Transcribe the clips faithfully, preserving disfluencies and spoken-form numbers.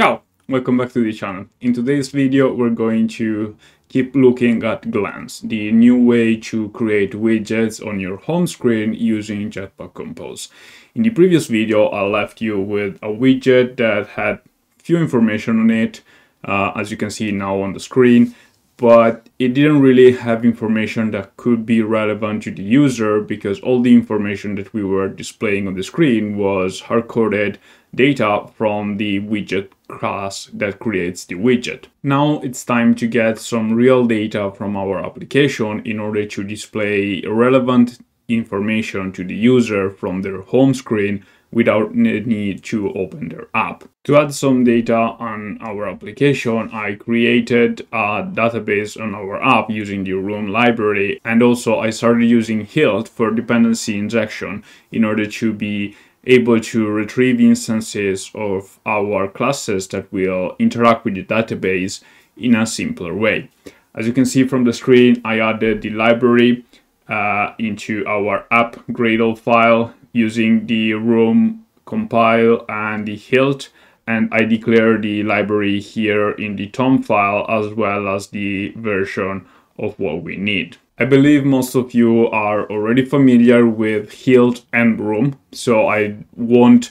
Ciao! Welcome back to the channel. In today's video we're going to keep looking at Glance, the new way to create widgets on your home screen using Jetpack Compose. In the previous video I left you with a widget that had few information on it, uh, as you can see now on the screen, but it didn't really have information that could be relevant to the user because all the information that we were displaying on the screen was hard-coded data from the widget class that creates the widget. Now it's time to get some real data from our application in order to display relevant information to the user from their home screen without the need to open their app. To add some data on our application, I created a database on our app using the Room library, and also I started using Hilt for dependency injection in order to be able to retrieve instances of our classes that will interact with the database in a simpler way. As you can see from the screen, I added the library uh, into our app Gradle file using the Room compile and the Hilt, and I declare the library here in the Toml file as well as the version of what we need. I believe most of you are already familiar with Hilt and Room, so I won't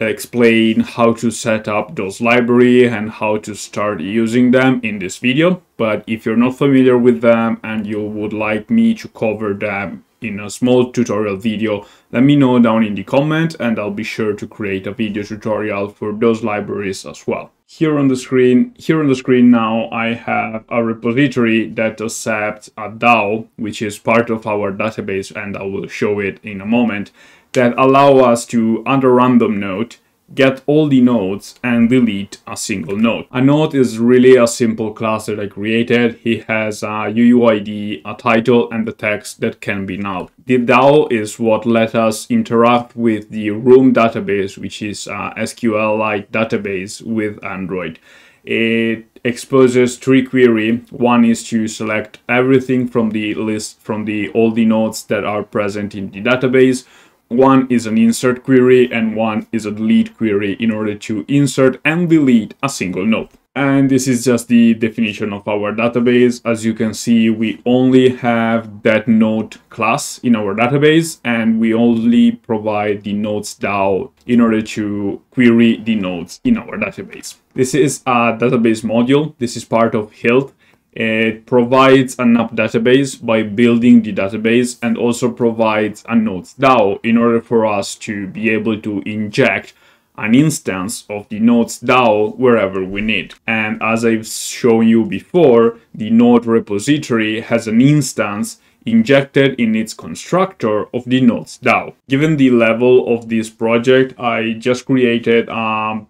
explain how to set up those libraries and how to start using them in this video, but if you're not familiar with them and you would like me to cover them in a small tutorial video, let me know down in the comment and I'll be sure to create a video tutorial for those libraries as well. Here on the screen, here on the screen now I have a repository that accepts a DAO, which is part of our database, and I will show it in a moment, that allow us to, under random node, get all the nodes and delete a single node. A node is really a simple class that I created. It has a U U I D, a title, and the text that can be null. The DAO is what let us interact with the Room database, which is a S Q L-like database with Android. It exposes three queries. One is to select everything from the list, from the all the nodes that are present in the database. One is an insert query and one is a delete query in order to insert and delete a single node. And this is just the definition of our database. As you can see, we only have that node class in our database, and we only provide the nodes DAO in order to query the nodes in our database. This is a database module. This is part of Hilt. It provides an app database by building the database and also provides a nodes DAO in order for us to be able to inject an instance of the nodes DAO wherever we need. And as I've shown you before, the node repository has an instance injected in its constructor of the nodes DAO. Given the level of this project, I just created a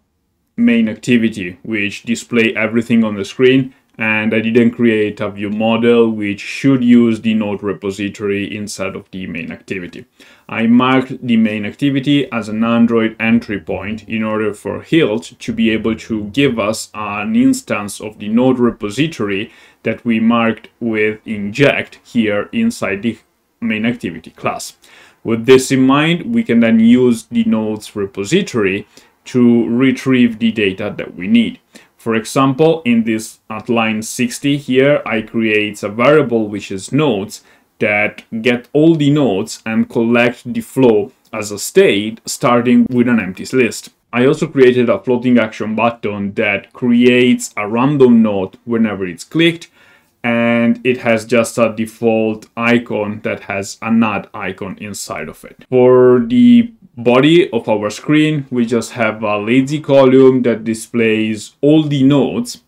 main activity which displays everything on the screen, and I didn't create a view model which should use the node repository instead of the main activity. I marked the main activity as an Android entry point in order for Hilt to be able to give us an instance of the node repository that we marked with inject here inside the main activity class. With this in mind, we can then use the nodes repository to retrieve the data that we need. For example, in this at line sixty here, I create a variable which is nodes that get all the nodes and collect the flow as a state starting with an empty list. I also created a floating action button that creates a random node whenever it's clicked, and it has just a default icon that has an add icon inside of it. For the body of our screen, we just have a lazy column that displays all the nodes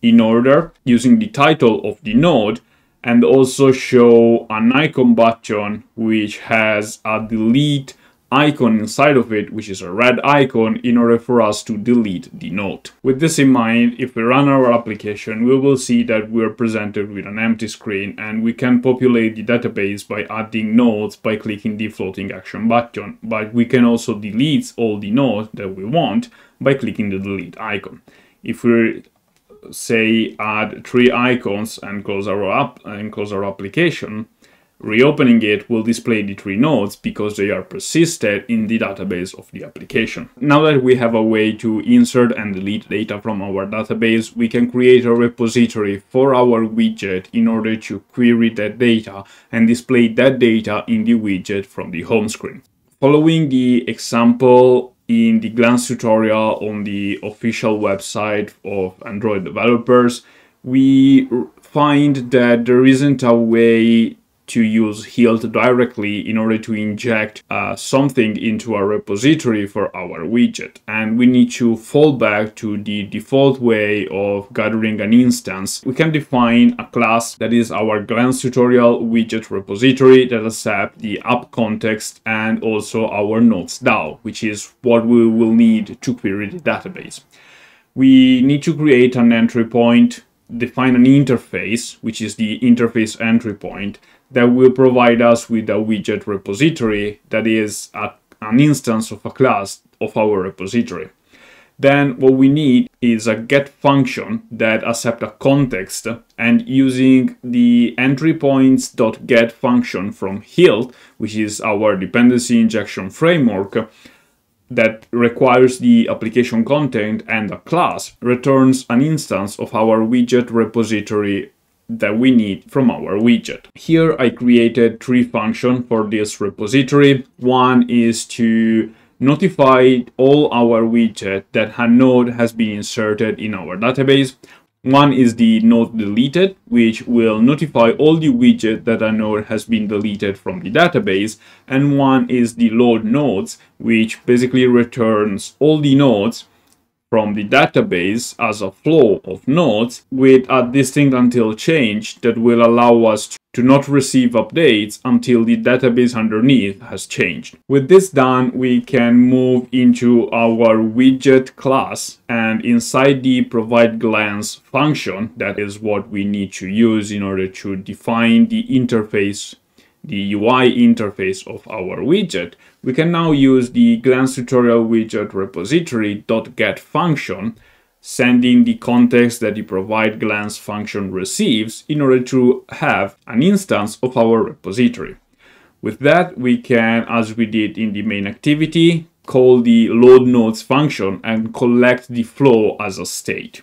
in order using the title of the node, and also show an icon button which has a delete icon inside of it, which is a red icon, in order for us to delete the node. With this in mind, if we run our application, we will see that we are presented with an empty screen, and we can populate the database by adding nodes by clicking the floating action button, but we can also delete all the nodes that we want by clicking the delete icon. If we say add three icons and close our app and close our application, Reopening it will display the three nodes because they are persisted in the database of the application. Now that we have a way to insert and delete data from our database, we can create a repository for our widget in order to query that data and display that data in the widget from the home screen. Following the example in the Glance tutorial on the official website of Android developers, we find that there isn't a way to use Hilt directly in order to inject uh, something into a repository for our widget. And we need to fall back to the default way of gathering an instance. We can define a class that is our Glance tutorial widget repository that accepts the app context and also our nodes DAO, which is what we will need to query the database. We need to create an entry point, define an interface, which is the interface entry point, that will provide us with a widget repository that is a, an instance of a class of our repository. Then what we need is a get function that accepts a context, and using the entry points.get function from Hilt, which is our dependency injection framework that requires the application content and a class, returns an instance of our widget repository that we need from our widget. Here I created three functions for this repository. One is to notify all our widget that a node has been inserted in our database. One is the node deleted, which will notify all the widget that a node has been deleted from the database. And one is the load nodes, which basically returns all the nodes from the database as a flow of nodes with a distinct until change that will allow us to not receive updates until the database underneath has changed. With this done, we can move into our widget class, and inside the provide glance function, that is what we need to use in order to define the interface, the U I interface of our widget, we can now use the Glance tutorial widget repository.get function, sending the context that the provide glance function receives in order to have an instance of our repository. With that, we can, as we did in the main activity, call the load nodes function and collect the flow as a state.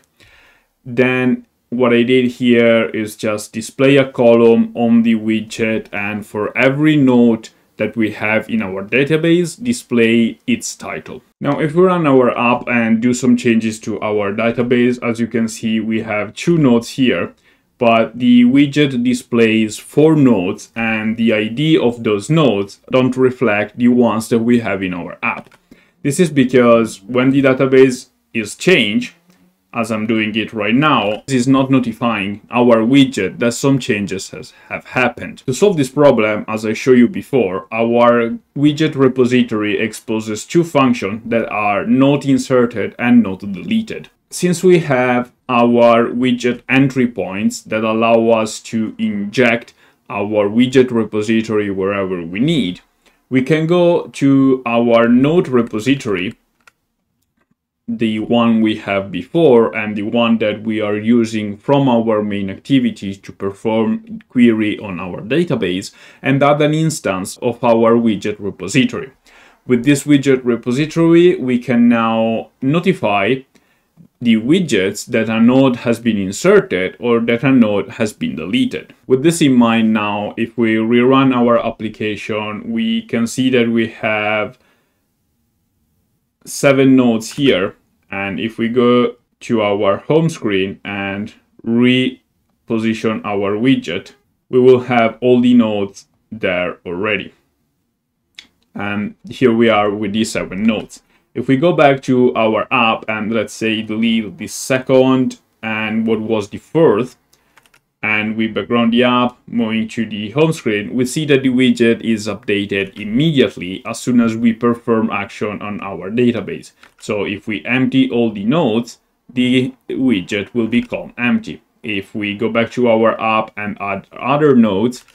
Then what I did here is just display a column on the widget, and for every node that we have in our database, display its title. Now, if we run our app and do some changes to our database, as you can see, we have two nodes here, but the widget displays four nodes, and the I D of those nodes don't reflect the ones that we have in our app. This is because when the database is changed, as I'm doing it right now, this is not notifying our widget that some changes has, have happened. To solve this problem, as I showed you before, our widget repository exposes two functions that are not inserted and not deleted. Since we have our widget entry points that allow us to inject our widget repository wherever we need, we can go to our node repository, the one we have before and the one that we are using from our main activity to perform query on our database, and add an instance of our widget repository. With this widget repository, we can now notify the widgets that a node has been inserted or that a node has been deleted. With this in mind now, if we rerun our application, we can see that we have seven nodes here, and if we go to our home screen and reposition our widget, we will have all the nodes there already, and here we are with these seven nodes. If we go back to our app and let's say delete the second and what was the fourth, and we background the app, moving to the home screen, we see that the widget is updated immediately as soon as we perform action on our database. So if we empty all the nodes, the widget will become empty. If we go back to our app and add other nodes,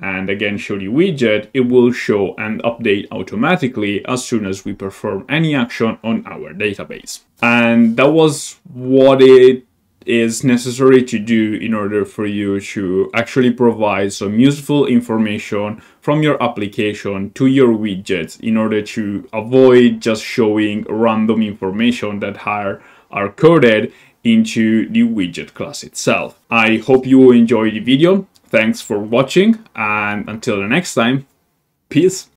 and again show the widget, it will show and update automatically as soon as we perform any action on our database. And that was what it is necessary to do in order for you to actually provide some useful information from your application to your widgets in order to avoid just showing random information that are, are coded into the widget class itself. I hope you enjoyed the video. Thanks for watching, and until the next time, peace.